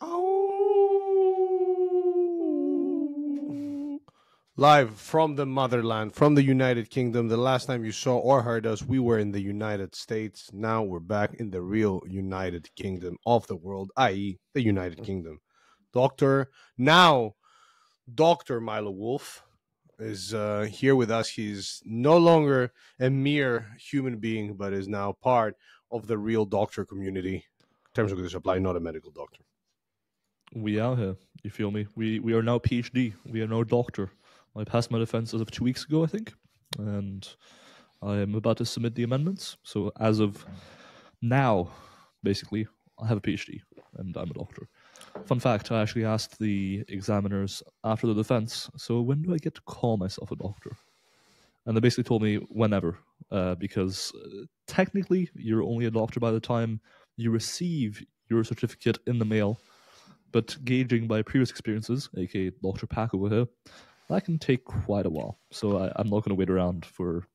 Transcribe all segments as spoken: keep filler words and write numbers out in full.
Oh. Live from the motherland, from the United Kingdom. The last time you saw or heard us, we were in the United States. Now we're back in the real United Kingdom of the world, that is the United Kingdom. Doctor, now Doctor Milo Wolf is uh, here with us. He's no longer a mere human being, but is now part of the real doctor community. Terms of this apply, not a medical doctor. We are here, you feel me? We we are now PhD. We are now doctor. I passed my defense as of two weeks ago, I think, and I am about to submit the amendments. So as of now, basically, I have a PhD, and I'm a doctor. Fun fact, I actually asked the examiners after the defense, so when do I get to call myself a doctor? And they basically told me whenever, uh, because technically you're only a doctor by the time you receive your certificate in the mail. But gauging by previous experiences, aka Doctor Pak over here, that can take quite a while. So I, I'm not going to wait around for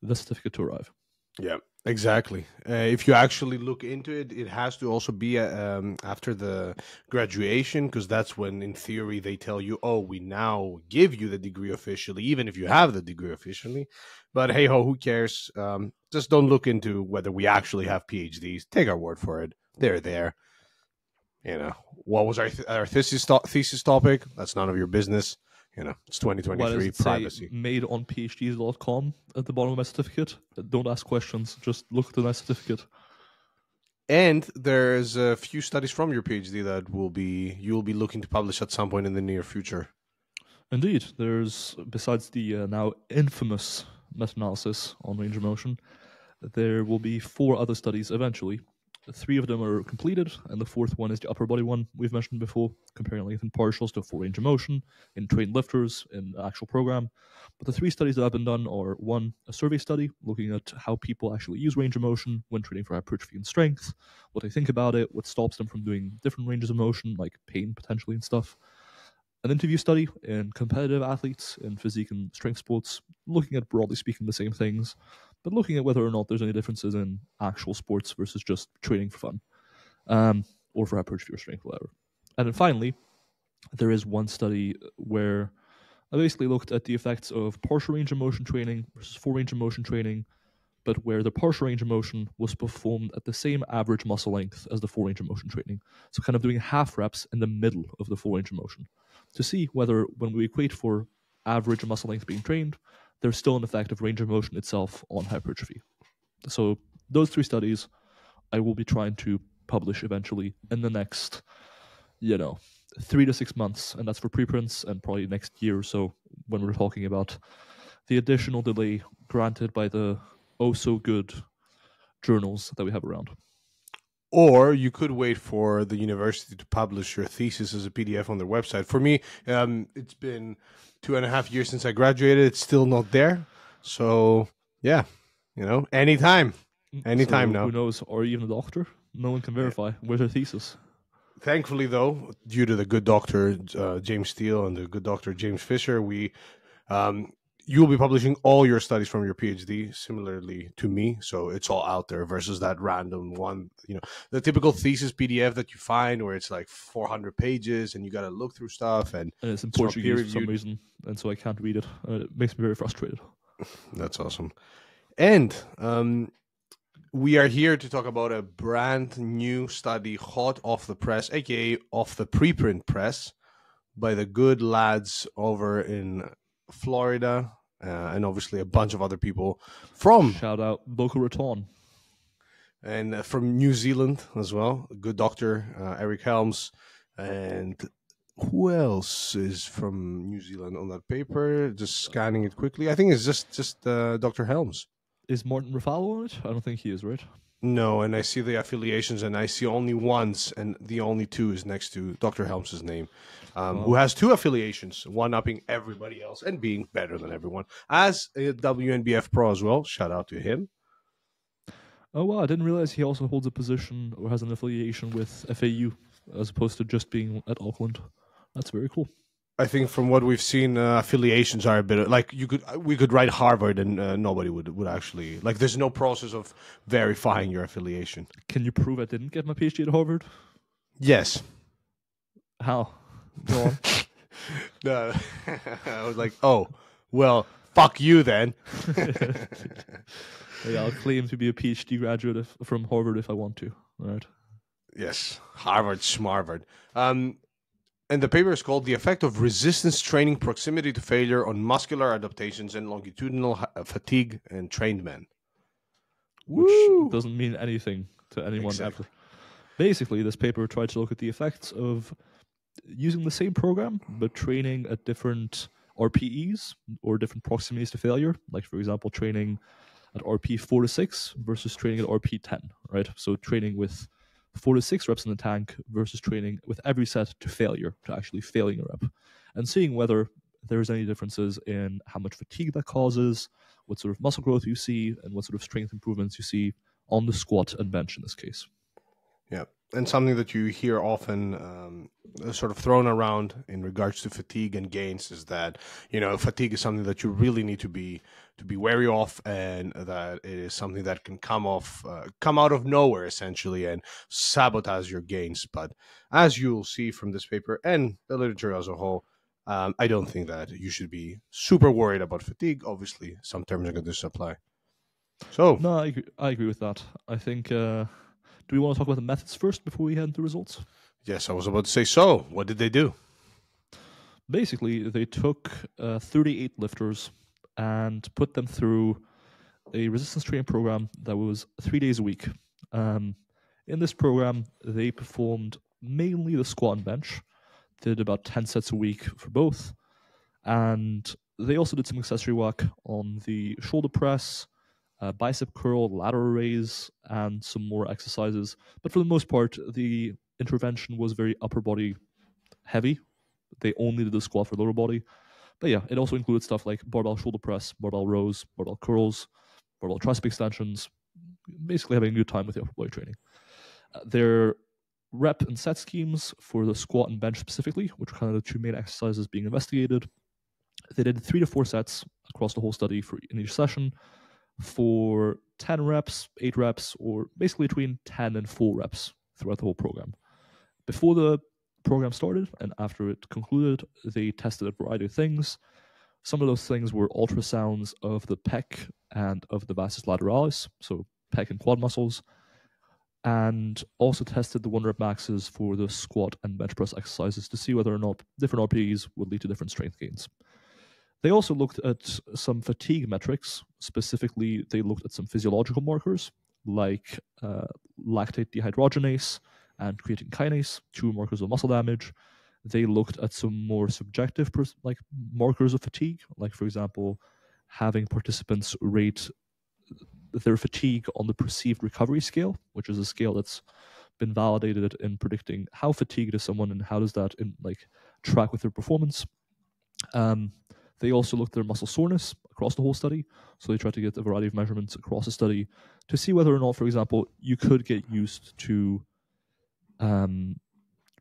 the certificate to arrive. Yeah, exactly. Uh, if you actually look into it, it has to also be um, after the graduation, because that's when, in theory, they tell you, oh, we now give you the degree officially, even if you have the degree officially. But hey-ho, who cares? Um, just don't look into whether we actually have PhDs. Take our word for it. They're there. You know, what was our, th our thesis, to thesis topic? That's none of your business. You know, it's twenty twenty-three, it privacy. Made on PhDs dot com at the bottom of my certificate. Don't ask questions. Just look at my certificate. And there's a few studies from your PhD that will be you'll be looking to publish at some point in the near future. Indeed. There's, besides the uh, now infamous meta-analysis on range of motion, there will be four other studies eventually. Three of them are completed, and the fourth one is the upper body one we've mentioned before, comparing length in partials to full range of motion, in trained lifters, in the actual program. But the three studies that have been done are, one, a survey study, looking at how people actually use range of motion when training for hypertrophy and strength, what they think about it, what stops them from doing different ranges of motion, like pain potentially and stuff. An interview study in competitive athletes in physique and strength sports, looking at, broadly speaking, the same things, but looking at whether or not there's any differences in actual sports versus just training for fun, um, or for hypertrophy or strength, whatever. And then finally, there is one study where I basically looked at the effects of partial range of motion training versus full range of motion training, but where the partial range of motion was performed at the same average muscle length as the full range of motion training. So kind of doing half reps in the middle of the full range of motion to see whether, when we equate for average muscle length being trained, there's still an effect of range of motion itself on hypertrophy. So those three studies I will be trying to publish eventually in the next, you know, three to six months. And that's for preprints, and probably next year or so when we're talking about the additional delay granted by the oh-so-good journals that we have around. Or you could wait for the university to publish your thesis as a P D F on their website. For me, um, it's been two and a half years since I graduated. It's still not there. So, yeah, you know, anytime. Anytime so, now. Who knows? Or even a doctor? No one can verify. Where's their thesis? Thankfully, though, due to the good doctor, uh, James Steele, and the good doctor, James Fisher, we... Um, you'll be publishing all your studies from your PhD, similarly to me. So it's all out there versus that random one, you know, the typical thesis P D F that you find where it's like four hundred pages and you got to look through stuff. And, and it's in Portuguese for some reason. And so I can't read it. Uh, it makes me very frustrated. That's awesome. And um, we are here to talk about a brand new study, hot off the press, A K A off the preprint press, by the good lads over in Florida. Uh, and obviously a bunch of other people from... Shout out Boca Raton. And uh, from New Zealand as well. Good doctor, uh, Eric Helms. And who else is from New Zealand on that paper? Just scanning it quickly. I think it's just, just uh, Doctor Helms. Is Martin Ruffalo on it? I don't think he is, right? No, and I see the affiliations, and I see only ones, and the only two is next to Doctor Helms' name, um, wow. who has two affiliations, one upping everybody else and being better than everyone, as a W N B F pro as well. Shout out to him. Oh, wow. I didn't realize he also holds a position or has an affiliation with F A U, as opposed to just being at Auckland. That's very cool. I think from what we've seen, uh, affiliations are a bit like you could we could write Harvard and uh, nobody would would actually like. There's no process of verifying your affiliation. Can you prove I didn't get my PhD at Harvard? Yes, How? Go on. No, I was like, oh, well, fuck you then. Yeah, I'll claim to be a P H D graduate if, from Harvard if I want to. All right. Yes, Harvard, Schmarvard. Um, and the paper is called The Effect of Resistance Training Proximity to Failure on Muscular Adaptations and Longitudinal Fatigue in Trained Men. Which Woo! Doesn't mean anything to anyone exactly. ever. Basically, this paper tried to look at the effects of using the same program, but training at different R P Es or different proximities to failure. Like, for example, training at R P four to six versus training at R P ten, right? So training with four to six reps in the tank versus training with every set to failure, to actually failing a rep, and seeing whether there's any differences in how much fatigue that causes, what sort of muscle growth you see, and what sort of strength improvements you see on the squat and bench in this case. Yeah, and something that you hear often um, sort of thrown around in regards to fatigue and gains is that, you know, fatigue is something that you really need to be to be wary of, and that it is something that can come off, uh, come out of nowhere essentially and sabotage your gains. But as you'll see from this paper and the literature as a whole, um, I don't think that you should be super worried about fatigue. Obviously, some terms are going to apply. So no, I agree, I agree with that. I think. Uh... Do we want to talk about the methods first before we head into results? Yes, I was about to say so. What did they do? Basically, they took uh, thirty-eight lifters and put them through a resistance training program that was three days a week. Um, in this program, they performed mainly the squat and bench, did about ten sets a week for both, and they also did some accessory work on the shoulder press, Uh, bicep curl, lateral raise, and some more exercises. But for the most part, the intervention was very upper body heavy. They only did the squat for lower body. But yeah, it also included stuff like barbell shoulder press, barbell rows, barbell curls, barbell tricep extensions, basically having a good time with the upper body training. Uh, their rep and set schemes for the squat and bench specifically, which are kind of the two main exercises being investigated. They did three to four sets across the whole study for in each session, for ten reps, eight reps, or basically between ten and four reps throughout the whole program. Before the program started and after it concluded, they tested a variety of things. Some of those things were ultrasounds of the pec and of the vastus lateralis, so pec and quad muscles, and also tested the one rep maxes for the squat and bench press exercises to see whether or not different R P Es would lead to different strength gains. They also looked at some fatigue metrics. Specifically, they looked at some physiological markers like uh, lactate dehydrogenase and creatine kinase, two markers of muscle damage. They looked at some more subjective like markers of fatigue, like, for example, having participants rate their fatigue on the perceived recovery scale, which is a scale that's been validated in predicting how fatigued is someone and how does that in, like track with their performance. Um, They also looked at their muscle soreness across the whole study. So they tried to get a variety of measurements across the study to see whether or not, for example, you could get used to um,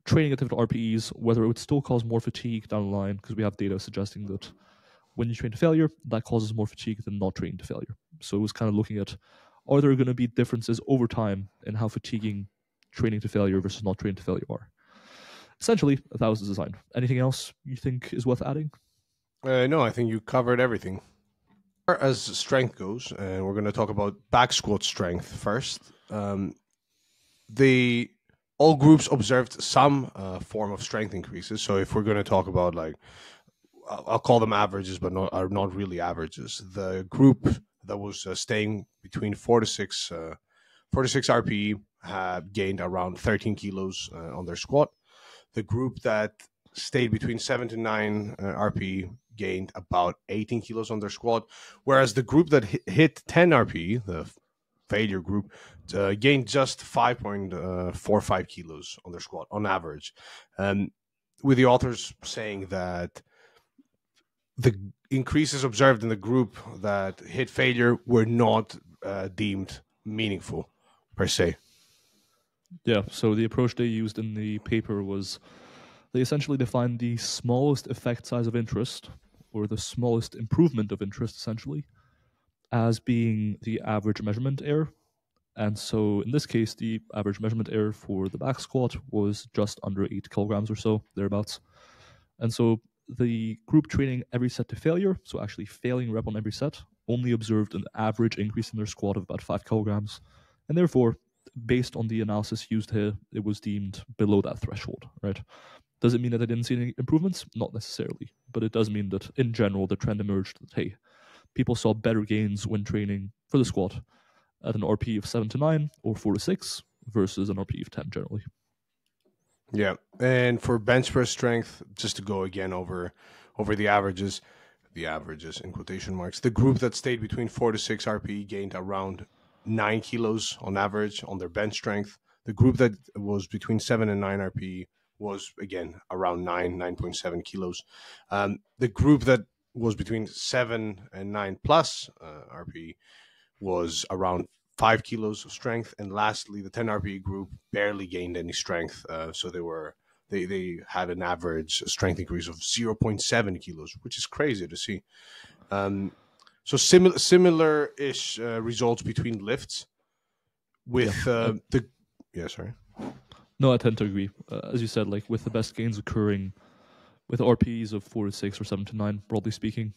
training at different R P Es, whether it would still cause more fatigue down the line, because we have data suggesting that when you train to failure, that causes more fatigue than not training to failure. So it was kind of looking at, are there going to be differences over time in how fatiguing training to failure versus not training to failure are? Essentially, that was the design. Anything else you think is worth adding? Uh, no, I think you covered everything. As far as strength goes, and uh, we're going to talk about back squat strength first. Um, the all groups observed some uh, form of strength increases. So if we're going to talk about, like, I'll call them averages, but not, are not really averages. The group that was uh, staying between four to six, uh, four to six R P E had gained around thirteen kilos uh, on their squat. The group that stayed between seven to nine uh, R P E gained about eighteen kilos on their squat, whereas the group that hit, hit ten R P E, the failure group, uh, gained just five point four five kilos on their squat on average. Um, with the authors saying that the increases observed in the group that hit failure were not uh, deemed meaningful per se. Yeah, so the approach they used in the paper was they essentially defined the smallest effect size of interest, or the smallest improvement of interest, essentially, as being the average measurement error. And so in this case, the average measurement error for the back squat was just under eight kilograms or so, thereabouts. And so the group training every set to failure, so actually failing rep on every set, only observed an average increase in their squat of about five kilograms. And therefore, based on the analysis used here, it was deemed below that threshold, right? Does it mean that I didn't see any improvements? Not necessarily, but it does mean that in general, the trend emerged that, hey, people saw better gains when training for the squat at an R P E of seven to nine or four to six versus an R P E of ten generally. Yeah. And for bench press strength, just to go again over, over the averages, the averages in quotation marks, the group that stayed between four to six R P E gained around nine kilos on average on their bench strength. The group that was between seven and nine R P E was again around nine, nine point seven kilos. Um, the group that was between seven and nine plus uh, R P E was around five kilos of strength. And lastly, the ten R P E group barely gained any strength. Uh, so they were, they, they had an average strength increase of zero point seven kilos, which is crazy to see. Um, so similar, similar-ish uh, results between lifts with yeah. Uh, the, yeah, sorry. No, I tend to agree. Uh, as you said, like with the best gains occurring with R P Es of four to six or seven to nine, broadly speaking,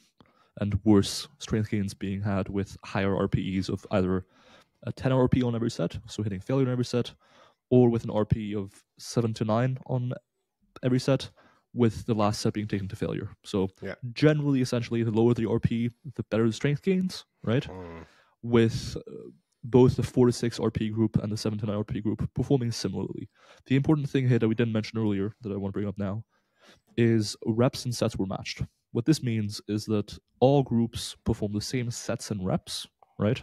and worse strength gains being had with higher R P Es of either a ten R P E on every set, so hitting failure on every set, or with an R P E of seven to nine on every set, with the last set being taken to failure. So yeah. Generally, essentially, the lower the R P E, the better the strength gains, right? Mm. With uh, both the four to six R P E group and the seven to nine R P E group performing similarly. The important thing here that we didn't mention earlier that I want to bring up now is reps and sets were matched. What this means is that all groups performed the same sets and reps, right?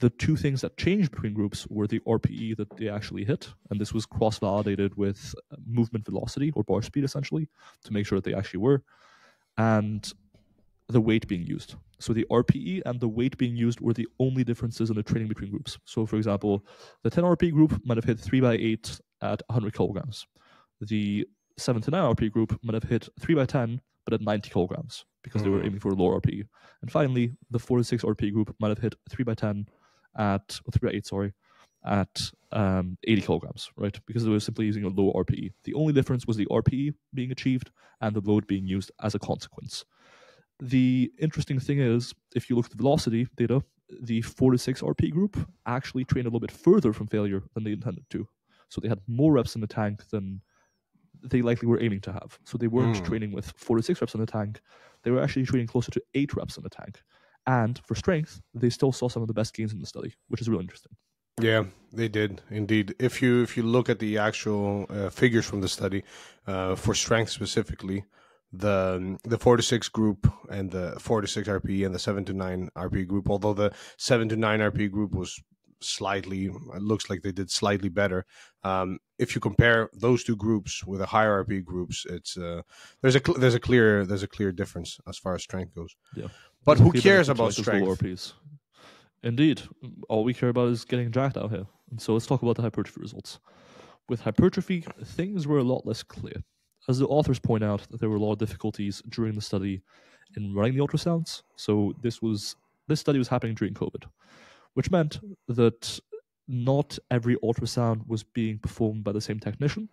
The two things that changed between groups were the R P E that they actually hit, and this was cross-validated with movement velocity or bar speed, essentially, to make sure that they actually were, and the weight being used. So the R P E and the weight being used were the only differences in the training between groups. So, for example, the ten R P E group might have hit three by eight at one hundred kilograms. The seven to nine R P E group might have hit three by ten, but at ninety kilograms, because mm. they were aiming for a lower R P E. And finally, the four to six R P E group might have hit three by ten at, or three by eight, sorry, at um, eighty kilograms, right? Because they were simply using a low R P E. The only difference was the R P E being achieved and the load being used as a consequence. The interesting thing is, if you look at the velocity data, the four to six R P E group actually trained a little bit further from failure than they intended to. So they had more reps in the tank than they likely were aiming to have. So they weren't mm. training with four to six reps in the tank. They were actually training closer to eight reps in the tank. And for strength, they still saw some of the best gains in the study, which is really interesting. Yeah, they did indeed. If you if you look at the actual uh, figures from the study, uh, for strength specifically, the the four to six group and the four to six R P E and the seven to nine R P E group, although the seven to nine R P E group was slightly, it looks like they did slightly better. Um, if you compare those two groups with the higher R P E groups, it's uh, there's a there's a clear there's a clear difference as far as strength goes. Yeah. But who cares about strength? Indeed. All we care about is getting jacked out here. And so let's talk about the hypertrophy results. With hypertrophy, things were a lot less clear. As the authors point out, there were a lot of difficulties during the study in running the ultrasounds. So this was this study was happening during COVID, which meant that not every ultrasound was being performed by the same technician,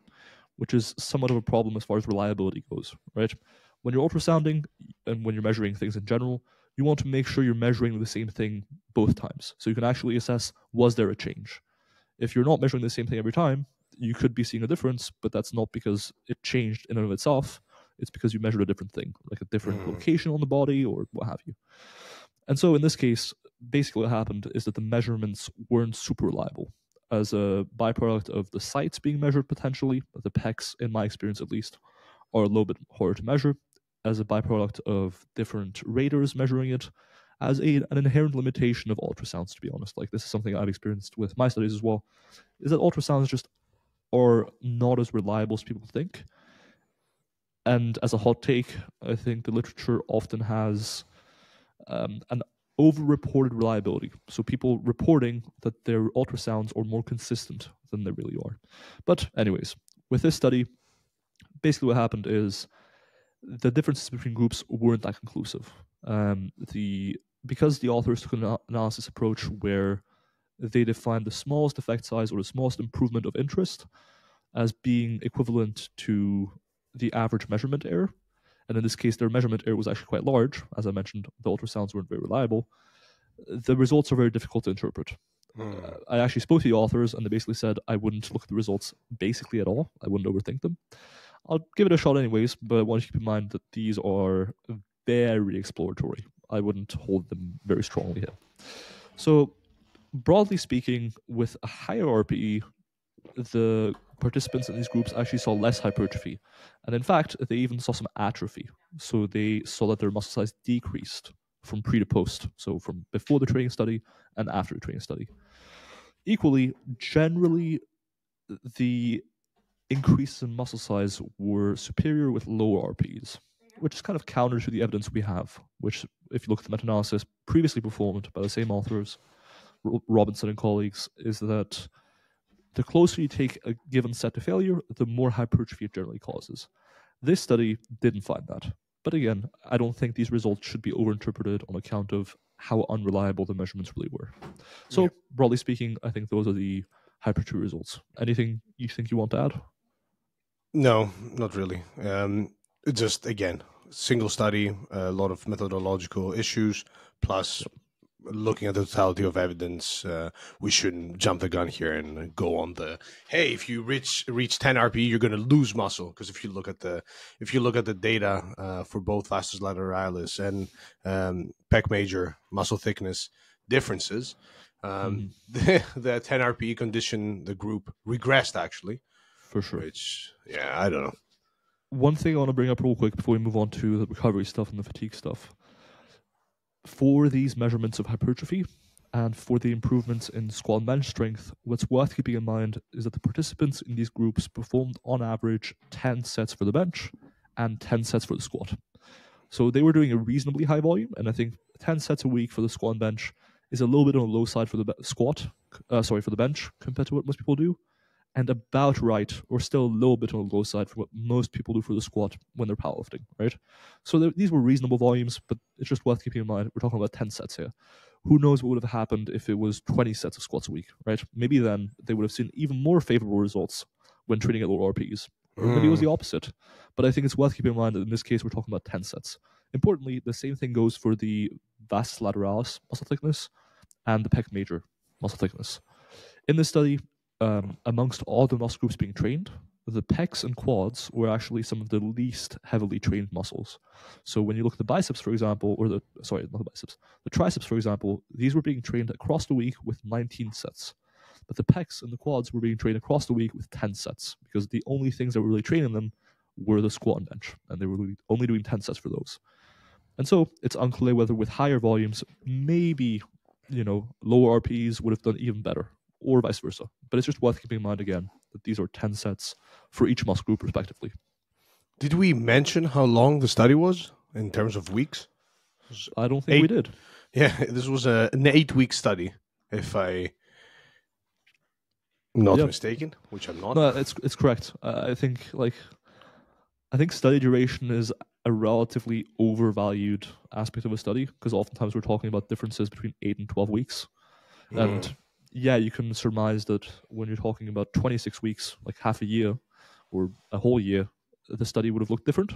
which is somewhat of a problem as far as reliability goes, right? When you're ultrasounding and when you're measuring things in general, you want to make sure you're measuring the same thing both times, so you can actually assess, was there a change? If you're not measuring the same thing every time, you could be seeing a difference, but that's not because it changed in and of itself. It's because you measured a different thing, like a different mm. location on the body or what have you. And so in this case, basically what happened is that the measurements weren't super reliable. As a byproduct of the sites being measured potentially, the pecs, in my experience at least, are a little bit harder to measure. As a byproduct of different raters measuring it, as a, an inherent limitation of ultrasounds, to be honest. Like, this is something I've experienced with my studies as well, is that ultrasounds just are not as reliable as people think. And as a hot take, I think the literature often has um, an over-reported reliability. So people reporting that their ultrasounds are more consistent than they really are. But anyways, with this study, basically what happened is the differences between groups weren't that conclusive. Um, the because the authors took an analysis approach where they define the smallest effect size or the smallest improvement of interest as being equivalent to the average measurement error. And in this case, their measurement error was actually quite large. As I mentioned, the ultrasounds weren't very reliable. The results are very difficult to interpret. Hmm. Uh, I actually spoke to the authors, and they basically said I wouldn't look at the results basically at all. I wouldn't overthink them. I'll give it a shot anyways, but I want you to keep in mind that these are very exploratory. I wouldn't hold them very strongly here. So broadly speaking, with a higher R P E, the participants in these groups actually saw less hypertrophy. And in fact, they even saw some atrophy. So they saw that their muscle size decreased from pre to post. So from before the training study and after the training study. Equally, generally, the increases in muscle size were superior with lower R P Es, which is kind of counter to the evidence we have, which, if you look at the meta-analysis previously performed by the same authors, Robinson and colleagues, is that the closer you take a given set to failure, the more hypertrophy it generally causes. This study didn't find that. But again, I don't think these results should be overinterpreted on account of how unreliable the measurements really were. So, yeah. Broadly speaking, I think those are the hypertrophy results. Anything you think you want to add? No, not really. Um, just, again, single study, a lot of methodological issues, plus... Yeah. Looking at the totality of evidence, uh, we shouldn't jump the gun here and go on the hey, if you reach reach ten R P E, you're going to lose muscle, because if you look at the if you look at the data uh, for both vastus lateralis and um, pec major muscle thickness differences, um, mm-hmm. the, the ten R P E condition, the group regressed actually. For sure. Which, yeah, I don't know. One thing I want to bring up real quick before we move on to the recovery stuff and the fatigue stuff. For these measurements of hypertrophy and for the improvements in squat and bench strength, what's worth keeping in mind is that the participants in these groups performed on average ten sets for the bench and ten sets for the squat. So they were doing a reasonably high volume, and I think ten sets a week for the squat and bench is a little bit on the low side for the squat, uh, sorry, for the bench compared to what most people do, and about right, or still a little bit on the low side for what most people do for the squat when they're powerlifting, right? So there, these were reasonable volumes, but it's just worth keeping in mind, we're talking about ten sets here. Who knows what would have happened if it was twenty sets of squats a week, right? Maybe then they would have seen even more favorable results when training at lower R P Es. Or maybe mm. it was the opposite. But I think it's worth keeping in mind that in this case, we're talking about ten sets. Importantly, the same thing goes for the vastus lateralis muscle thickness and the pec major muscle thickness. In this study, Um, amongst all the muscle groups being trained, the pecs and quads were actually some of the least heavily trained muscles. So when you look at the biceps, for example, or the, sorry, not the biceps, the triceps, for example, these were being trained across the week with nineteen sets. But the pecs and the quads were being trained across the week with ten sets, because the only things that were really training them were the squat and bench, and they were only doing ten sets for those. And so it's unclear whether with higher volumes, maybe, you know, lower R P Es would have done even better, or vice versa. But it's just worth keeping in mind, again, that these are ten sets for each muscle group, respectively. Did we mention how long the study was in terms of weeks? I don't think eight. we did. Yeah, this was a, an eight-week study, if I'm not yeah. mistaken, which I'm not. No, it's, it's correct. Uh, I think like, I think study duration is a relatively overvalued aspect of a study, because oftentimes we're talking about differences between eight and twelve weeks. And... Mm. Yeah, you can surmise that when you're talking about twenty-six weeks, like half a year or a whole year, the study would have looked different.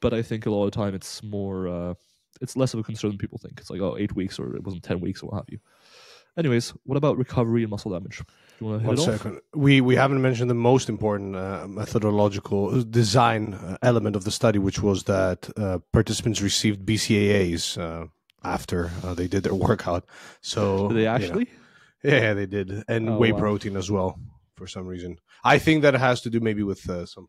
But I think a lot of the time it's more, uh, it's less of a concern than people think. It's like, oh, eight weeks or it wasn't ten weeks or what have you. Anyways, what about recovery and muscle damage? Do you want to hit it off? One second. We, we haven't mentioned the most important uh, methodological design uh, element of the study, which was that uh, participants received B C A As uh, after uh, they did their workout. So did they actually? You know, yeah, they did. And oh, whey wow. protein as well, for some reason. I think that has to do maybe with uh, some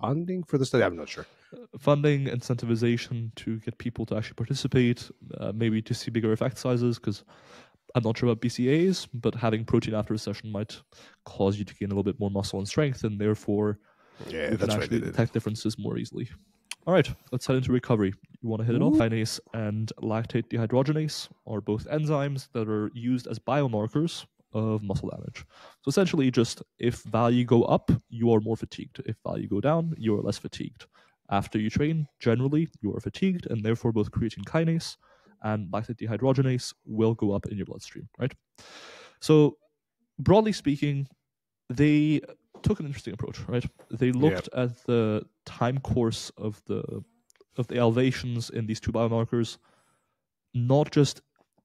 funding for the study. I'm not sure. Uh, funding, incentivization to get people to actually participate, uh, maybe to see bigger effect sizes, because I'm not sure about B C A As, but having protein after a session might cause you to gain a little bit more muscle and strength, and therefore yeah, you can actually detect differences more easily. All right, let's head into recovery. You want to hit it off? Kinase and lactate dehydrogenase are both enzymes that are used as biomarkers of muscle damage. So essentially, just if value go up, you are more fatigued. If value go down, you are less fatigued. After you train, generally, you are fatigued, and therefore both creatine kinase and lactate dehydrogenase will go up in your bloodstream, right? So broadly speaking, they took an interesting approach, right? They looked yeah. at the time course of the of the elevations in these two biomarkers, not just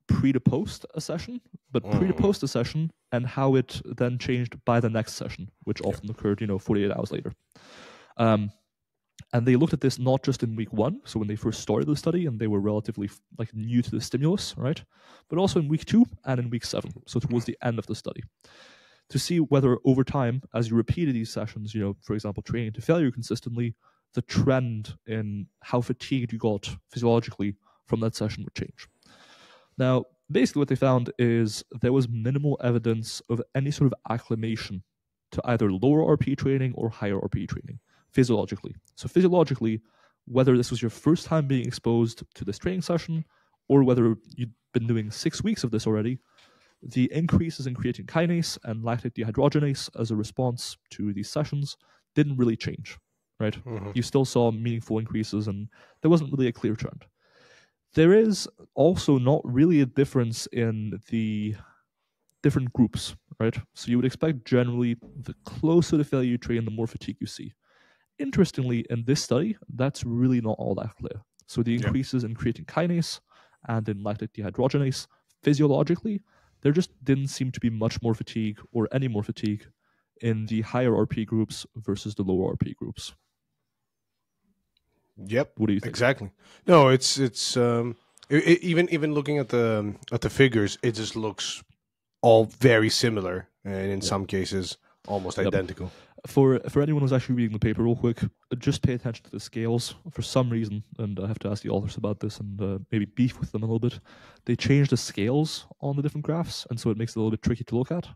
pre to post a session, but mm. pre to post a session, and how it then changed by the next session, which often yeah. occurred, you know, forty-eight hours later. Um, and they looked at this not just in week one, so when they first started the study and they were relatively like new to the stimulus, right? But also in week two and in week seven, so towards the end of the study, to see whether over time, as you repeated these sessions, you know, for example, training to failure consistently, the trend in how fatigued you got physiologically from that session would change. Now, basically what they found is there was minimal evidence of any sort of acclimation to either lower R P E training or higher R P E training, physiologically. So physiologically, whether this was your first time being exposed to this training session or whether you'd been doing six weeks of this already, the increases in creatine kinase and lactate dehydrogenase as a response to these sessions didn't really change, right? Mm-hmm. You still saw meaningful increases and there wasn't really a clear trend. There is also not really a difference in the different groups, right? So you would expect generally the closer to failure you train, the more fatigue you see. Interestingly, in this study, that's really not all that clear. So the increases yeah. in creatine kinase and in lactate dehydrogenase, physiologically, there just didn't seem to be much more fatigue or any more fatigue in the higher R P groups versus the lower R P groups. Yep. What do you think? Exactly. No, it's it's um, it, it, even even looking at the at the figures, it just looks all very similar, and in yeah. some cases almost yep. identical. For for anyone who's actually reading the paper, real quick, just pay attention to the scales. For some reason, and I have to ask the authors about this and uh, maybe beef with them a little bit, they changed the scales on the different graphs, and so it makes it a little bit tricky to look at.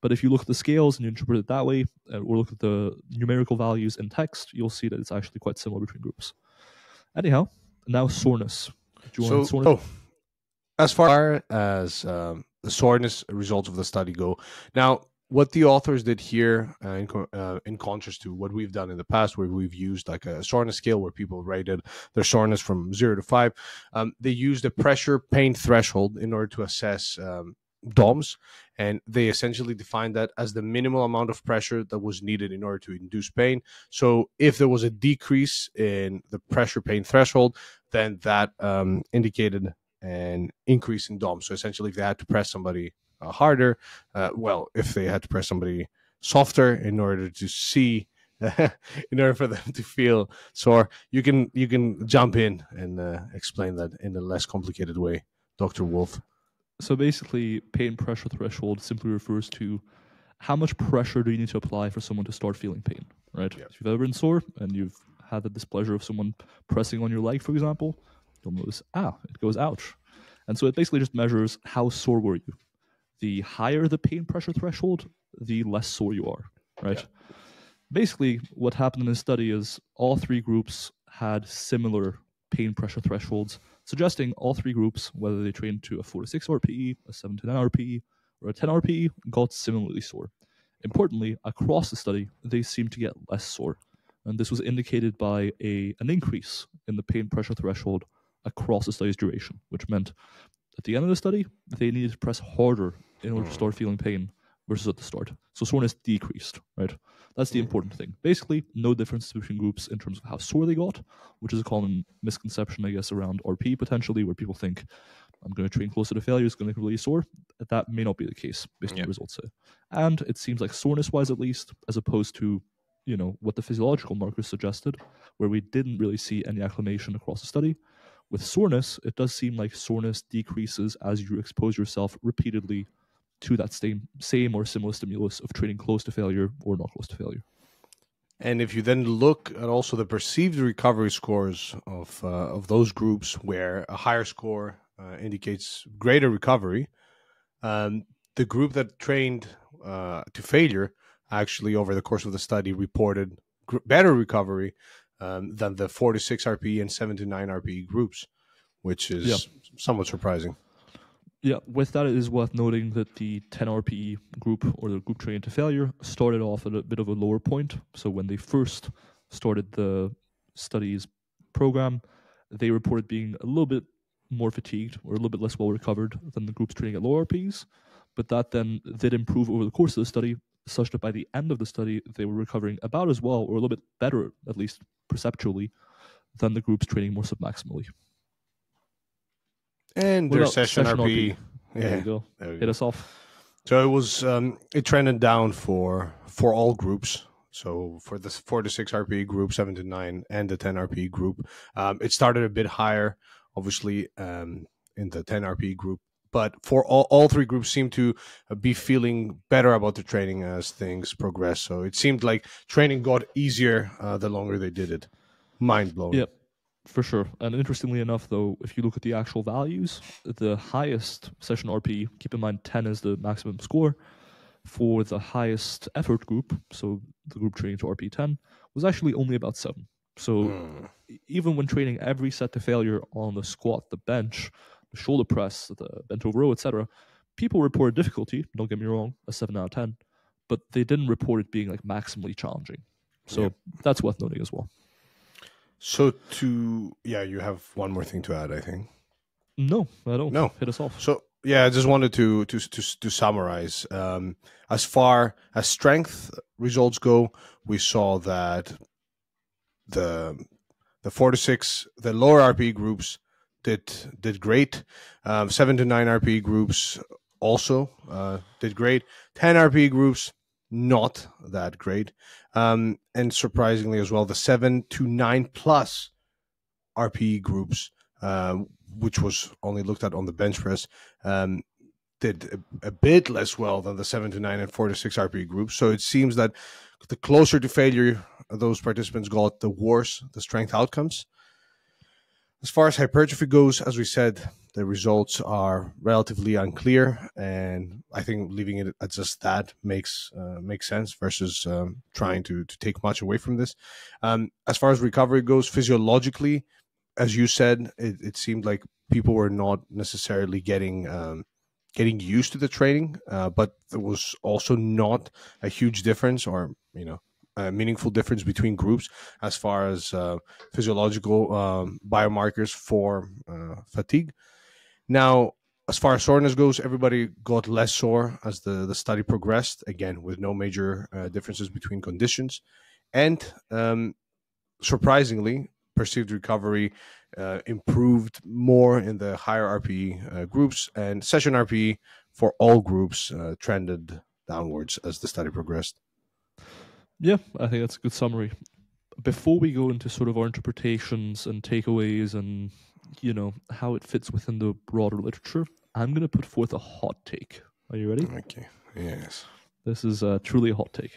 But if you look at the scales and you interpret it that way, or look at the numerical values in text, you'll see that it's actually quite similar between groups. Anyhow, now soreness. Do you so, want soreness? Oh, as far as um, the soreness results of the study go, now what the authors did here, uh, in, co uh, in contrast to what we've done in the past, where we've used like a soreness scale where people rated their soreness from zero to five, um, they used a pressure pain threshold in order to assess um, D O M S, and they essentially defined that as the minimal amount of pressure that was needed in order to induce pain. So if there was a decrease in the pressure pain threshold, then that um, indicated an increase in D O M S. So essentially, if they had to press somebody uh, harder, uh, well, if they had to press somebody softer in order to see, in order for them to feel sore, you can, you can jump in and uh, explain that in a less complicated way, Doctor Wolf. So basically, pain pressure threshold simply refers to how much pressure do you need to apply for someone to start feeling pain, right? Yeah. If you've ever been sore and you've had the displeasure of someone pressing on your leg, for example, you'll notice, ah, it goes ouch. And so it basically just measures how sore were you. The higher the pain pressure threshold, the less sore you are, right? Yeah. Basically, what happened in this study is all three groups had similar pain pressure thresholds, suggesting all three groups, whether they trained to a four to six R P E, a seven to nine R P E, or a ten R P E, got similarly sore. Importantly, across the study, they seemed to get less sore. And this was indicated by a, an increase in the pain pressure threshold across the study's duration, which meant at the end of the study, they needed to press harder in order to start feeling pain versus at the start. So soreness decreased, right? That's the important thing. Basically, no difference between groups in terms of how sore they got, which is a common misconception, I guess, around R P potentially, where people think, I'm going to train closer to failure, it's going to be really sore. That may not be the case, based yeah. on the results here. And it seems like soreness-wise, at least, as opposed to, you know, what the physiological markers suggested, where we didn't really see any acclimation across the study. With soreness, it does seem like soreness decreases as you expose yourself repeatedly to that same, same or similar stimulus of training close to failure or not close to failure. And if you then look at also the perceived recovery scores of, uh, of those groups where a higher score uh, indicates greater recovery, um, the group that trained uh, to failure actually over the course of the study reported gr better recovery um, than the four to six R P E and seven to nine R P E groups, which is yeah. somewhat surprising. Yeah, with that, it is worth noting that the ten R P E group, or the group trained to failure, started off at a bit of a lower point. So when they first started the studies program, they reported being a little bit more fatigued or a little bit less well recovered than the groups training at lower R P Es. but that then did improve over the course of the study, such that by the end of the study, they were recovering about as well, or a little bit better, at least perceptually, than the groups training more submaximally. And what their session, session R P E. R P E. Yeah. There you go. There you Hit go. us off. So it was, um, it trended down for for all groups. So for the four to six R P E group, seven to nine, and the ten R P E group, um, it started a bit higher, obviously, um, in the ten R P E group. But for all, all three groups seem to be feeling better about the training as things progress. So it seemed like training got easier uh, the longer they did it. Mind blowing. Yep, for sure. And interestingly enough, though, if you look at the actual values, the highest session R P E, keep in mind ten is the maximum score, for the highest effort group, so the group training to R P E ten, was actually only about seven. So mm. even when training every set to failure on the squat, the bench, the shoulder press, the bent over row, et cetera, people reported difficulty, don't get me wrong, a seven out of ten, but they didn't report it being like maximally challenging. So yeah. that's worth noting as well. So to, yeah, you have one more thing to add, I think. No, I don't. No. Hit us off. So yeah, I just wanted to to to, to summarize. Um, as far as strength results go, we saw that the the four to six, the lower R P E groups did did great. Um, seven to nine R P E groups also uh, did great. Ten R P E groups not that great. Um, and surprisingly as well, the seven to nine plus R P E groups, Uh, which was only looked at on the bench press, um, did a, a bit less well than the seven to nine and four to six R P E groups. So it seems that the closer to failure those participants got, the worse the strength outcomes. As far as hypertrophy goes, as we said, the results are relatively unclear, and I think leaving it at just that makes uh, makes sense versus um, trying to to take much away from this. Um, as far as recovery goes, physiologically, as you said, it, it seemed like people were not necessarily getting um, getting used to the training, uh, but there was also not a huge difference, or you know, a meaningful difference between groups as far as uh, physiological um, biomarkers for uh, fatigue. Now, as far as soreness goes, everybody got less sore as the the study progressed. Again, with no major uh, differences between conditions, and um, surprisingly, perceived recovery uh, improved more in the higher R P E uh, groups, and session R P E for all groups uh, trended downwards as the study progressed. Yeah, I think that's a good summary. Before we go into sort of our interpretations and takeaways and, you know, how it fits within the broader literature, I'm going to put forth a hot take. Are you ready? Okay, yes. This is uh, truly a hot take.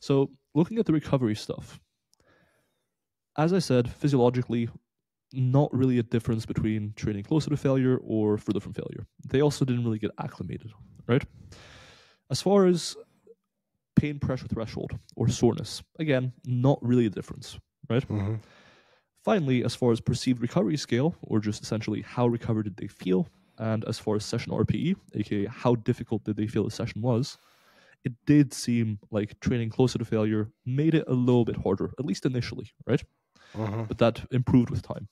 So looking at the recovery stuff, as I said, physiologically, not really a difference between training closer to failure or further from failure. They also didn't really get acclimated, right? As far as pain pressure threshold or soreness, again, not really a difference, right? Mm-hmm. Finally, as far as perceived recovery scale, or just essentially how recovered did they feel, and as far as session R P E, aka how difficult did they feel the session was, it did seem like training closer to failure made it a little bit harder, at least initially, right? Uh-huh. But that improved with time.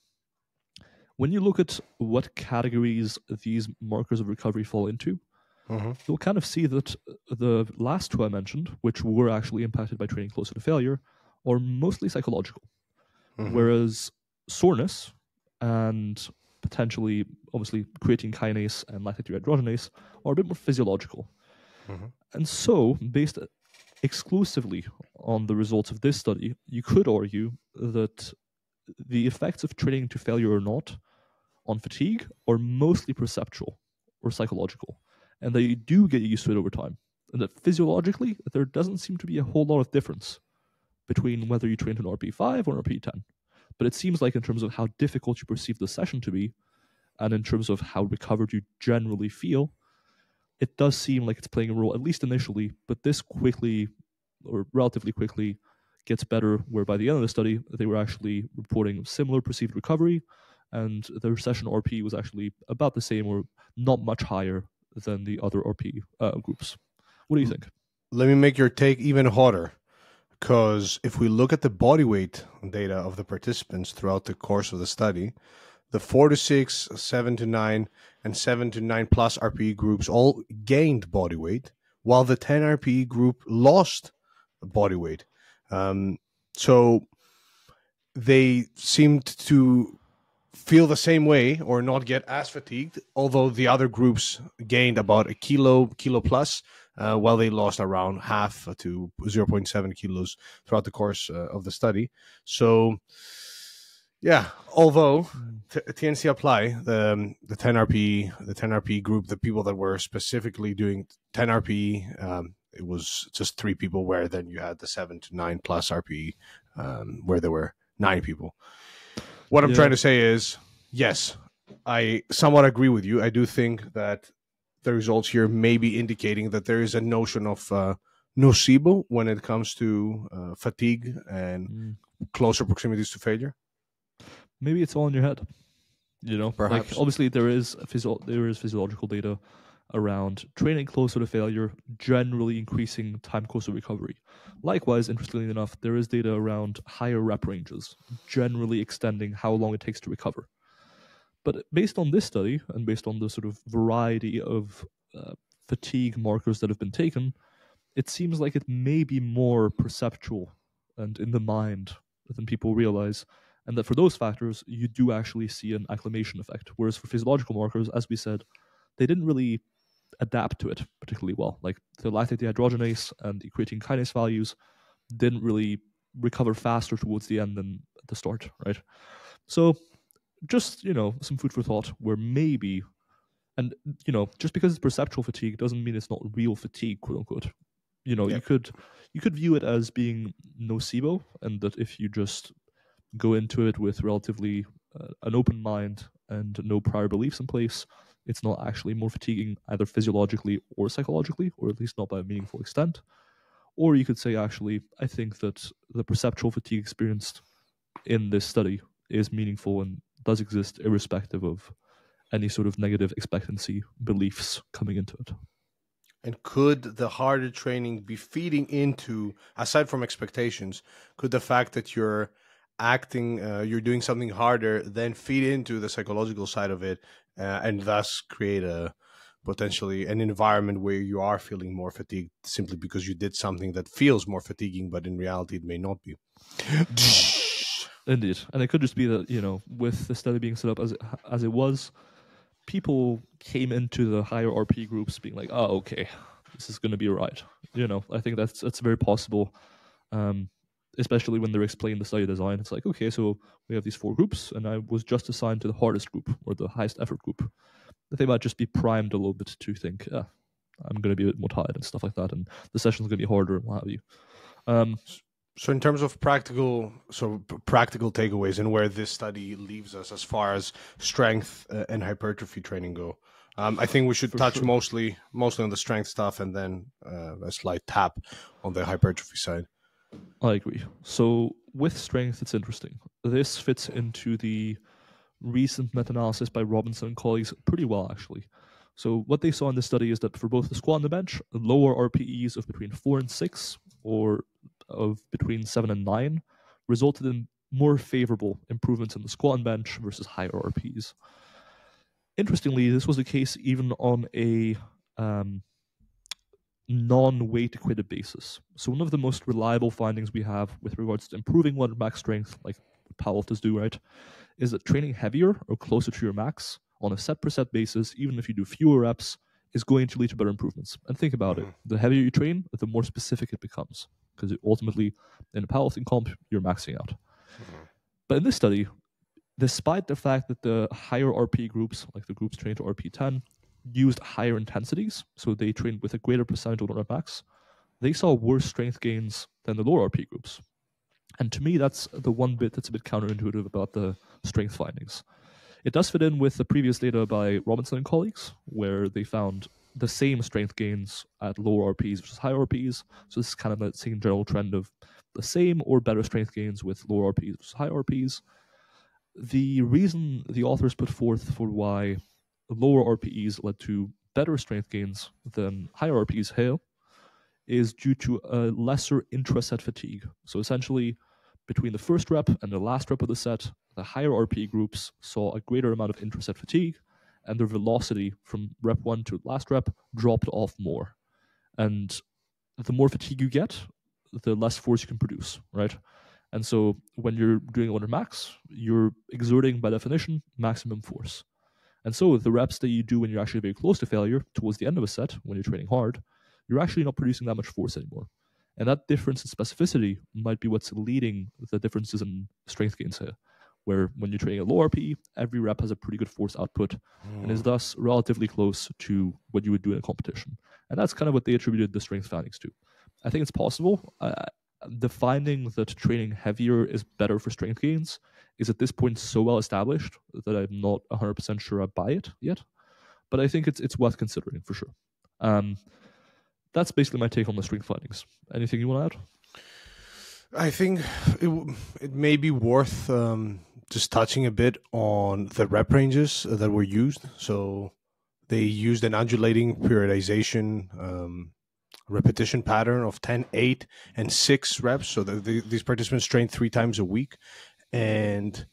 When you look at what categories these markers of recovery fall into, uh-huh. you'll kind of see that the last two I mentioned, which were actually impacted by training closer to failure, are mostly psychological. Uh-huh. Whereas soreness and potentially, obviously, creatine kinase and lactate dehydrogenase are a bit more physiological. Uh-huh. And so, based exclusively on the results of this study, you could argue that the effects of training to failure or not on fatigue are mostly perceptual or psychological, and that you do get used to it over time, and that physiologically, there doesn't seem to be a whole lot of difference between whether you trained an R P E five or an R P E ten. But it seems like in terms of how difficult you perceive the session to be, and in terms of how recovered you generally feel, it does seem like it's playing a role, at least initially, but this quickly, or relatively quickly, gets better, where by the end of the study, they were actually reporting similar perceived recovery, and their session R P was actually about the same or not much higher than the other R P uh, groups. What do you think? Let me make your take even hotter, because if we look at the body weight data of the participants throughout the course of the study, the four to six, seven to nine, and seven to nine plus R P E groups all gained body weight, while the ten R P E group lost body weight. Um, so they seemed to feel the same way or not get as fatigued, although the other groups gained about a kilo, kilo plus, uh, while they lost around half to zero point seven kilos throughout the course uh, of the study. So, yeah, although T N C Apply, the um, the ten R P E, the ten R P E group, the people that were specifically doing ten R P E, um, it was just three people, where then you had the seven to nine plus R P E, um, where there were nine people. What I'm yeah. trying to say is, yes, I somewhat agree with you. I do think that the results here may be indicating that there is a notion of uh, nocebo when it comes to uh, fatigue and mm. closer proximities to failure. Maybe it's all in your head, you know. Perhaps. Like, obviously, there is physio there is physiological data around training closer to failure, generally increasing time course of recovery. Likewise, interestingly enough, there is data around higher rep ranges, generally extending how long it takes to recover. But based on this study and based on the sort of variety of uh, fatigue markers that have been taken, it seems like it may be more perceptual and in the mind than people realize. And that for those factors, you do actually see an acclimation effect. Whereas for physiological markers, as we said, they didn't really adapt to it particularly well. Like the lactate dehydrogenase and the creatine kinase values didn't really recover faster towards the end than at the start, right? So just, you know, some food for thought where maybe, and, you know, just because it's perceptual fatigue doesn't mean it's not real fatigue, quote unquote. You know, yep. you could you could view it as being nocebo, and that if you just go into it with relatively uh, an open mind and no prior beliefs in place, it's not actually more fatiguing either physiologically or psychologically, or at least not by a meaningful extent. Or you could say, actually, I think that the perceptual fatigue experienced in this study is meaningful and does exist irrespective of any sort of negative expectancy beliefs coming into it. And could the harder training be feeding into, aside from expectations, could the fact that you're acting, uh, you're doing something harder, then feed into the psychological side of it, uh, and thus create a potentially an environment where you are feeling more fatigued simply because you did something that feels more fatiguing, but in reality it may not be. Indeed. And it could just be that, you know, with the study being set up as it, as it was, people came into the higher R P groups being like, oh, okay, this is going to be all right. You know, I think that's, that's very possible. Um, especially when they're explaining the study design. It's like, okay, so we have these four groups, and I was just assigned to the hardest group or the highest effort group. They might just be primed a little bit to think, yeah, I'm going to be a bit more tired and stuff like that, and the session's going to be harder and what have you. Um, so in terms of practical so practical takeaways and where this study leaves us as far as strength uh, and hypertrophy training go, um, I think we should touch sure. mostly, mostly on the strength stuff and then uh, a slight tap on the hypertrophy side. I agree. So with strength, it's interesting. This fits into the recent meta-analysis by Robinson and colleagues pretty well, actually. So what they saw in this study is that for both the squat and the bench, lower R P Es of between four and six or of between seven and nine resulted in more favorable improvements in the squat and bench versus higher R P Es. Interestingly, this was the case even on a um, non-weight equated basis. So one of the most reliable findings we have with regards to improving one's max strength, like powerlifters do, right, is that training heavier or closer to your max on a set per set basis, even if you do fewer reps, is going to lead to better improvements. And think about it. The heavier you train, the more specific it becomes, because ultimately in a powerlifting comp, you're maxing out. Mm-hmm. But in this study, despite the fact that the higher R P groups, like the groups trained to R P ten, used higher intensities, so they trained with a greater percentage of rep max, they saw worse strength gains than the lower R P groups. And to me, that's the one bit that's a bit counterintuitive about the strength findings. It does fit in with the previous data by Robinson and colleagues, where they found the same strength gains at lower R P s versus higher R P s. So this is kind of the same general trend of the same or better strength gains with lower R P s versus higher R P s. The reason the authors put forth for why lower R P Es led to better strength gains than higher R P Es here is due to a lesser intraset fatigue. So essentially, between the first rep and the last rep of the set, the higher R P E groups saw a greater amount of intraset fatigue, and their velocity from rep one to last rep dropped off more. And the more fatigue you get, the less force you can produce, right? And so when you're doing it under max, you're exerting, by definition, maximum force. And so the reps that you do when you're actually very close to failure, towards the end of a set, when you're training hard, you're actually not producing that much force anymore. And that difference in specificity might be what's leading the differences in strength gains here, where when you're training at low R P E, every rep has a pretty good force output mm. and is thus relatively close to what you would do in a competition. And that's kind of what they attributed the strength findings to. I think it's possible. Uh, the finding that training heavier is better for strength gains is at this point so well established that I'm not one hundred percent sure I buy it yet. But I think it's it's worth considering for sure. Um, that's basically my take on the strength findings. Anything you want to add? I think it, it may be worth um, just touching a bit on the rep ranges that were used. So they used an undulating periodization um, repetition pattern of ten, eight, and six reps. So the, the, these participants train three times a week. And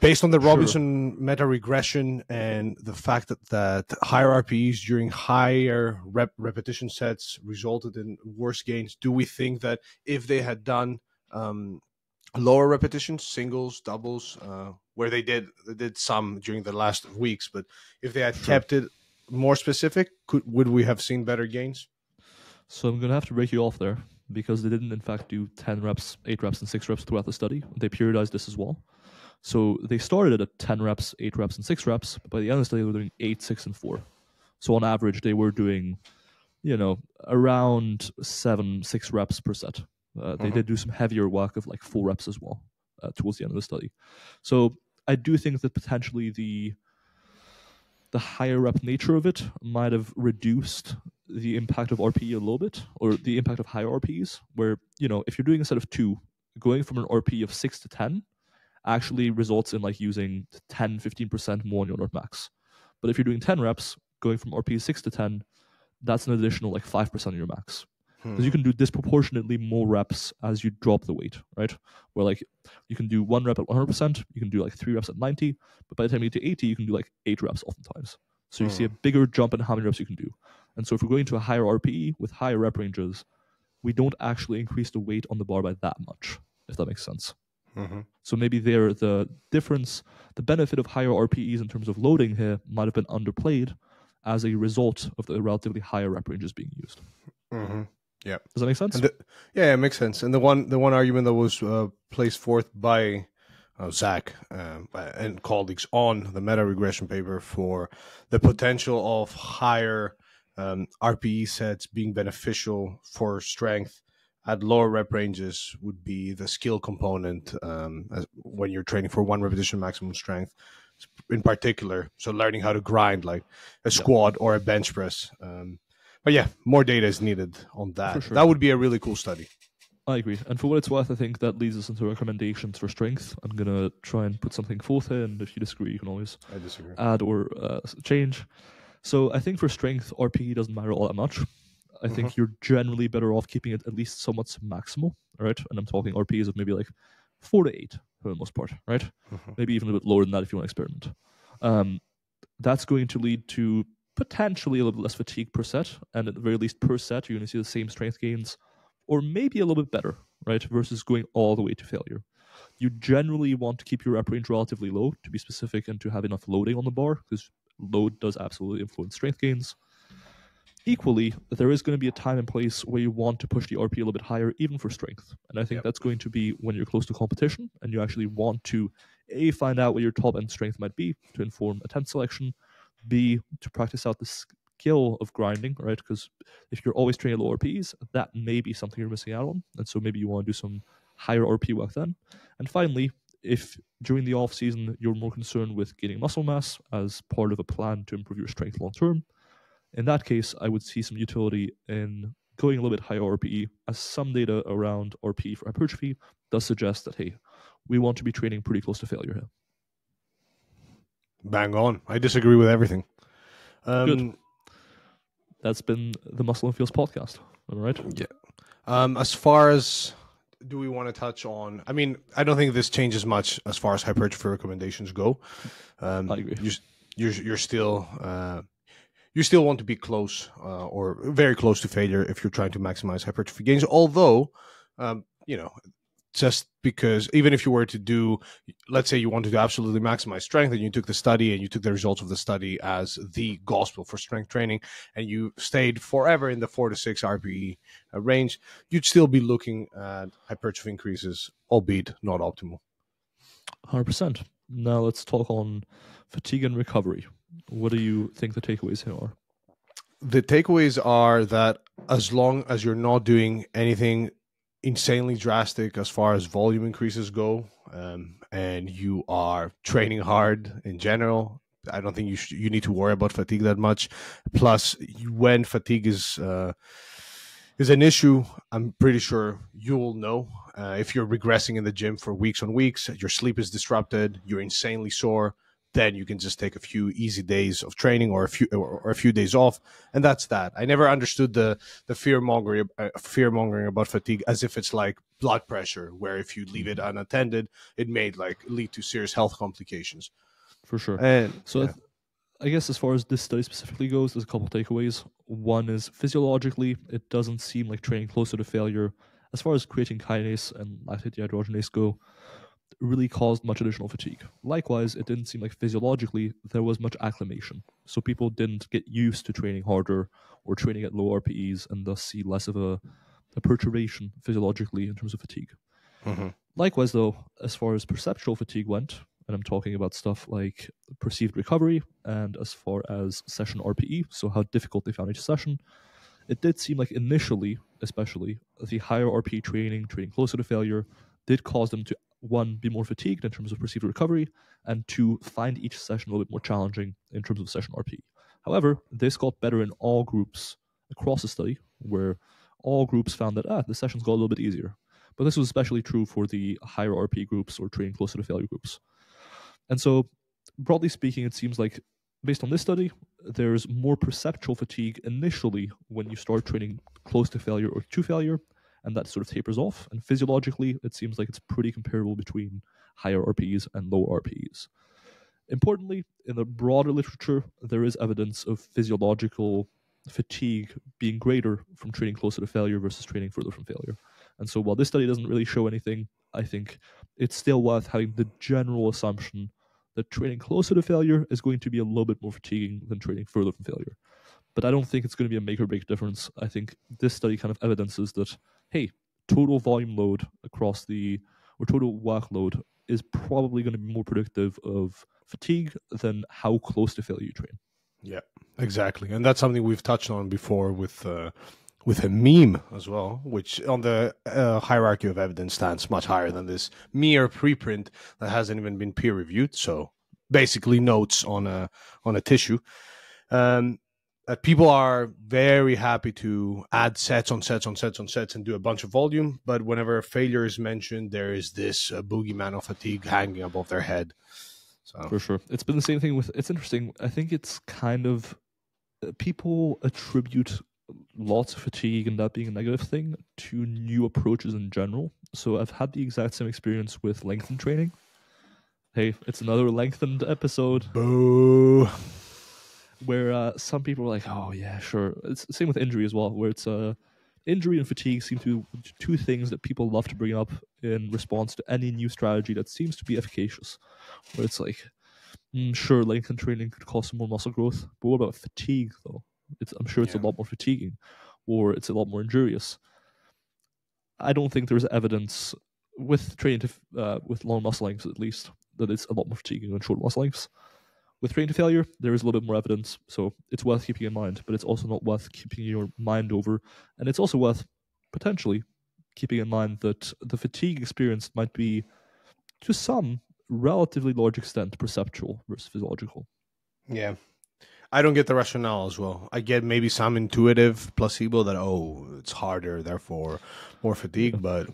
based on the Robinson sure. meta-regression and the fact that, that higher R P Es during higher rep repetition sets resulted in worse gains, do we think that if they had done um, lower repetitions, singles, doubles, uh, where they did they did some during the last weeks, but if they had sure. kept it more specific, could would we have seen better gains? So I'm going to have to break you off there, because they didn't, in fact, do ten reps, eight reps, and six reps throughout the study. They periodized this as well. So they started at ten reps, eight reps, and six reps. But by the end of the study, they were doing eight, six, and four. So on average, they were doing, you know, around seven, six reps per set. Uh, they mm-hmm. did do some heavier work of like four reps as well uh, towards the end of the study. So I do think that potentially the the higher rep nature of it might have reduced the impact of R P E a little bit, or the impact of higher R P Es, where, you know, if you're doing a set of two, going from an R P E of six to ten actually results in like using ten, fifteen percent more on your load max. But if you're doing ten reps, going from R P E six to ten, that's an additional like five percent of your max. Because hmm. you can do disproportionately more reps as you drop the weight, right? Where like you can do one rep at one hundred percent, you can do like three reps at ninety, but by the time you get to eighty, you can do like eight reps oftentimes. So you hmm. see a bigger jump in how many reps you can do. And so if we're going to a higher R P E with higher rep ranges, we don't actually increase the weight on the bar by that much, if that makes sense. Mm-hmm. So maybe there the difference, the benefit of higher R P Es in terms of loading here might have been underplayed as a result of the relatively higher rep ranges being used. Mm-hmm. Yeah. Does that make sense? And the, yeah, it makes sense. And the one the one argument that was uh, placed forth by uh, Zach uh, and colleagues on the meta-regression paper for the potential of higher Um, R P E sets being beneficial for strength at lower rep ranges would be the skill component um, as when you're training for one repetition maximum strength in particular. So learning how to grind like a squat yeah. or a bench press. Um, but yeah, more data is needed on that. Sure. That would be a really cool study. I agree. And for what it's worth, I think that leads us into recommendations for strength. I'm going to try and put something forth here, and if you disagree, you can always I disagree. add or uh, change. So I think for strength, R P E doesn't matter all that much. I mm-hmm. think you're generally better off keeping it at least somewhat maximal, right? And I'm talking R P Es of maybe like four to eight for the most part, right? Mm-hmm. Maybe even a bit lower than that if you want to experiment. Um, that's going to lead to potentially a little bit less fatigue per set, and at the very least per set, you're going to see the same strength gains, or maybe a little bit better, right? Versus going all the way to failure. You generally want to keep your rep range relatively low, to be specific, and to have enough loading on the bar, because load does absolutely influence strength gains. Equally, there is going to be a time and place where you want to push the R P E a little bit higher, even for strength. And I think yep. that's going to be when you're close to competition and you actually want to, A, find out what your top-end strength might be to inform attempt selection, B, to practice out the skill of grinding, right? Because if you're always training low R P Es, that may be something you're missing out on. And so maybe you want to do some higher R P E work then. And finally, if during the off-season you're more concerned with gaining muscle mass as part of a plan to improve your strength long-term, in that case, I would see some utility in going a little bit higher R P E, as some data around R P E for hypertrophy does suggest that, hey, we want to be training pretty close to failure here. Bang on. I disagree with everything. Um, Good. That's been the Muscle and Feels podcast. All right? Yeah. Um, as far as do we want to touch on? I mean, I don't think this changes much as far as hypertrophy recommendations go. Um, I agree. You're, you're, you're still, uh, you still want to be close uh, or very close to failure if you're trying to maximize hypertrophy gains. Although, um, you know, just because even if you were to do, let's say you wanted to absolutely maximize strength and you took the study and you took the results of the study as the gospel for strength training and you stayed forever in the four to six R P E range, you'd still be looking at hypertrophy increases, albeit not optimal. one hundred percent. Now let's talk on fatigue and recovery. What do you think the takeaways here are? The takeaways are that as long as you're not doing anything insanely drastic as far as volume increases go, um, and you are training hard in general, I don't think you sh you need to worry about fatigue that much. Plus, when fatigue is uh, is an issue, I'm pretty sure you will know. Uh, if you're regressing in the gym for weeks on weeks, your sleep is disrupted, you're insanely sore, then you can just take a few easy days of training or a few or, or a few days off, and that's that. I never understood the the fear mongering uh, fear mongering about fatigue as if it's like blood pressure, where if you leave it unattended, it may like lead to serious health complications. For sure. And so, yeah. I, I guess as far as this study specifically goes, there's a couple of takeaways. One is physiologically, it doesn't seem like training closer to failure, as far as creatine kinase and lactate dehydrogenase go, really caused much additional fatigue. Likewise, it didn't seem like physiologically there was much acclimation. So people didn't get used to training harder or training at low R P Es and thus see less of a, a perturbation physiologically in terms of fatigue. Mm-hmm. Likewise, though, as far as perceptual fatigue went, and I'm talking about stuff like perceived recovery and as far as session R P E, so how difficult they found each session, it did seem like initially, especially, the higher R P E training, training closer to failure, did cause them to, one, be more fatigued in terms of perceived recovery, and two, find each session a little bit more challenging in terms of session R P E. However, this got better in all groups across the study, where all groups found that ah, the sessions got a little bit easier. But this was especially true for the higher R P E groups or training closer to failure groups. And so, broadly speaking, it seems like, based on this study, there's more perceptual fatigue initially when you start training close to failure or to failure, and that sort of tapers off. And physiologically, it seems like it's pretty comparable between higher R P Es and low R P Es. Importantly, in the broader literature, there is evidence of physiological fatigue being greater from training closer to failure versus training further from failure. And so while this study doesn't really show anything, I think it's still worth having the general assumption that training closer to failure is going to be a little bit more fatiguing than training further from failure. But I don't think it's going to be a make or break difference. I think this study kind of evidences that, hey, total volume load across the, or total workload is probably going to be more predictive of fatigue than how close to failure you train. Yeah, exactly. And that's something we've touched on before with, uh, with a meme as well, which on the uh, hierarchy of evidence stands much higher than this mere preprint that hasn't even been peer reviewed. So basically notes on a, on a tissue. Um, Uh, people are very happy to add sets on sets on sets on sets and do a bunch of volume, but whenever failure is mentioned, there is this uh, boogeyman of fatigue hanging above their head. So. For sure. It's been the same thing with, it's interesting. I think it's kind of, uh, people attribute lots of fatigue and that being a negative thing to new approaches in general. So I've had the exact same experience with lengthened training. Hey, it's another lengthened episode. Boo. Where uh, some people are like, oh yeah, sure. It's the same with injury as well, where it's uh, injury and fatigue seem to be two things that people love to bring up in response to any new strategy that seems to be efficacious. Where it's like, mm, sure, lengthened training could cause some more muscle growth, but what about fatigue though? It's, I'm sure it's yeah. a lot more fatiguing, or it's a lot more injurious. I don't think there's evidence with training to, uh, with long muscle lengths at least, that it's a lot more fatiguing than short muscle lengths. With training to failure, there is a little bit more evidence, so it's worth keeping in mind, but it's also not worth keeping your mind over. And it's also worth potentially keeping in mind that the fatigue experience might be, to some relatively large extent, perceptual versus physiological. Yeah. I don't get the rationale as well. I get maybe some intuitive placebo that, oh, it's harder, therefore more fatigue, but...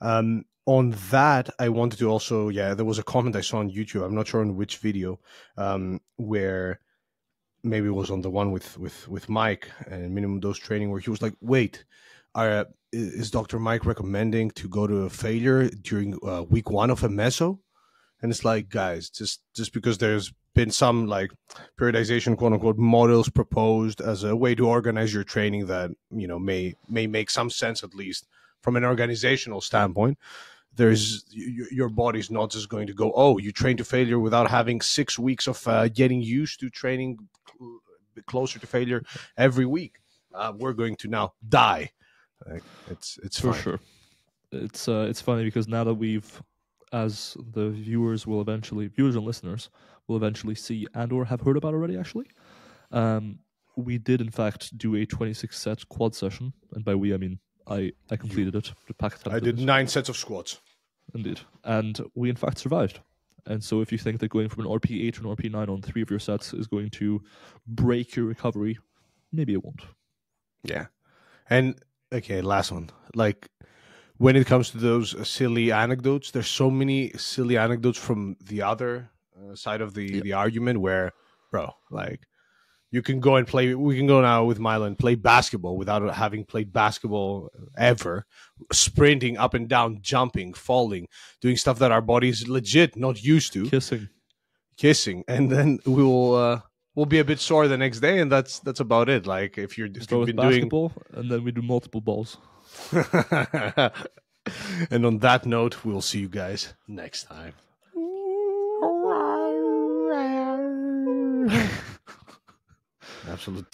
um. On that, I wanted to also, yeah, there was a comment I saw on YouTube. I'm not sure on which video, um, where maybe it was on the one with, with, with Mike and minimum dose training, where he was like, wait, are, is Doctor Mike recommending to go to a failure during uh, week one of a meso? And it's like, guys, just just because there's been some like periodization, quote unquote, models proposed as a way to organize your training that, you know, may may make some sense, at least from an organizational standpoint. There's your body's not just going to go, oh, you train to failure without having six weeks of uh, getting used to training closer to failure every week. Uh, we're going to now die. Like, it's it's for fine. Sure. It's uh, it's funny because now that we've, as the viewers will eventually, viewers and listeners will eventually see and or have heard about already. Actually, um, we did in fact do a twenty-six set quad session, and by we I mean I I completed it. The pack I did it. nine sets of squats. Indeed, and we in fact survived. And so, if you think that going from an R P E eight to an R P E nine on three of your sets is going to break your recovery, maybe it won't. Yeah. And, okay, last one. Like, when it comes to those silly anecdotes, there's so many silly anecdotes from the other uh, side of the, yeah. the argument where, bro, like, you can go and play, we can go now with Milo and play basketball without having played basketball ever, sprinting up and down, jumping, falling, doing stuff that our body's legit not used to. Kissing. Kissing. And then we will... Uh, We'll be a bit sore the next day, and that's that's about it. Like if you're if you've been basketball, doing... and then we do multiple balls. And on that note, we'll see you guys next time. Absolutely.